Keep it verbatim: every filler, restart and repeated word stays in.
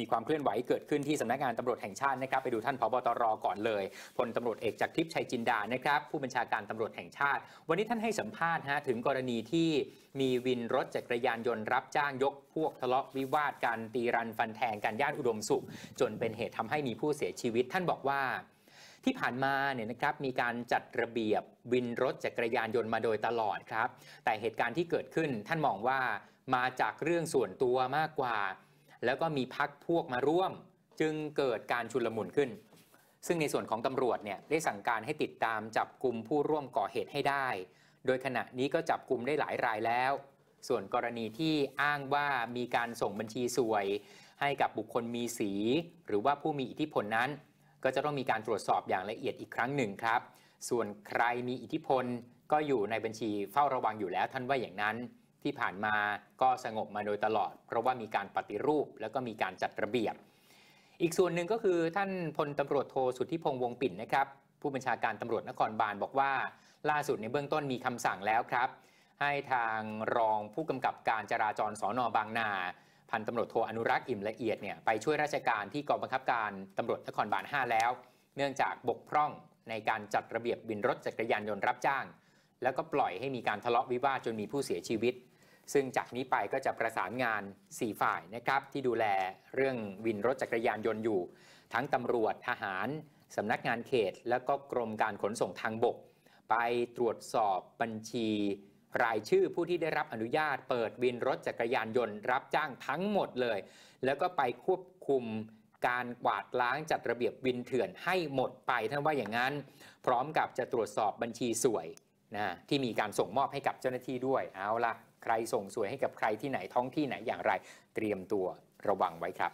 มีความเคลื่อนไหวเกิดขึ้นที่สำนักงานตำรวจแห่งชาตินะครับไปดูท่านผบ.ตร.ก่อนเลยพลตำรวจเอกจากทิพย์ชัยจินดานะครับผู้บัญชาการตำรวจแห่งชาติวันนี้ท่านให้สัมภาษณ์ฮะถึงกรณีที่มีวินรถจักรยานยนต์รับจ้างยกพวกทะเลาะวิวาทกันตีรันฟันแทงกันย่านอุดมสุขจนเป็นเหตุทำให้มีผู้เสียชีวิตท่านบอกว่าที่ผ่านมาเนี่ยนะครับมีการจัดระเบียบวินรถจักรยานยนต์มาโดยตลอดครับแต่เหตุการณ์ที่เกิดขึ้นท่านมองว่ามาจากเรื่องส่วนตัวมากกว่าแล้วก็มีพรรคพวกมาร่วมจึงเกิดการชุลมุนขึ้นซึ่งในส่วนของตำรวจเนี่ยได้สั่งการให้ติดตามจับกลุ่มผู้ร่วมก่อเหตุให้ได้โดยขณะนี้ก็จับกลุ่มได้หลายรายแล้วส่วนกรณีที่อ้างว่ามีการส่งบัญชีสวยให้กับบุคคลมีสีหรือว่าผู้มีอิทธิพลนั้นก็จะต้องมีการตรวจสอบอย่างละเอียดอีกครั้งหนึ่งครับส่วนใครมีอิทธิพลก็อยู่ในบัญชีเฝ้าระวังอยู่แล้วท่านว่าอย่างนั้นที่ผ่านมาก็สงบมาโดยตลอดเพราะว่ามีการปฏิรูปแล้วก็มีการจัดระเบียบอีกส่วนหนึ่งก็คือท่านพลตำรวจโทสุทธิพงษ์วงศ์ปิ่นนะครับผู้บัญชาการตำรวจนครบาลบอกว่าล่าสุดในเบื้องต้นมีคำสั่งแล้วครับให้ทางรองผู้กำกับการจราจรสน.บางนาพันตำรวจโทอนุรักษ์อิ่มละเอียดเนี่ยไปช่วยราชการที่กองบังคับการตำรวจนครบาลห้าแล้วเนื่องจากบกพร่องในการจัดระเบียบวินรถจักรยานยนต์รับจ้างแล้วก็ปล่อยให้มีการทะเลาะวิวาทจนมีผู้เสียชีวิตซึ่งจากนี้ไปก็จะประสานงานสี่ฝ่ายนะครับที่ดูแลเรื่องวินรถจักรยานยนต์อยู่ทั้งตำรวจทหารสำนักงานเขตและก็กรมการขนส่งทางบกไปตรวจสอบบัญชีรายชื่อผู้ที่ได้รับอนุญาตเปิดวินรถจักรยานยนต์รับจ้างทั้งหมดเลยแล้วก็ไปควบคุมการกวาดล้างจัดระเบียบวินเถื่อนให้หมดไปท่านว่าอย่างนั้นพร้อมกับจะตรวจสอบบัญชีสวยนะที่มีการส่งมอบให้กับเจ้าหน้าที่ด้วยเอาล่ะใครส่งสวยให้กับใครที่ไหนท้องที่ไหนอย่างไรเตรียมตัวระวังไว้ครับ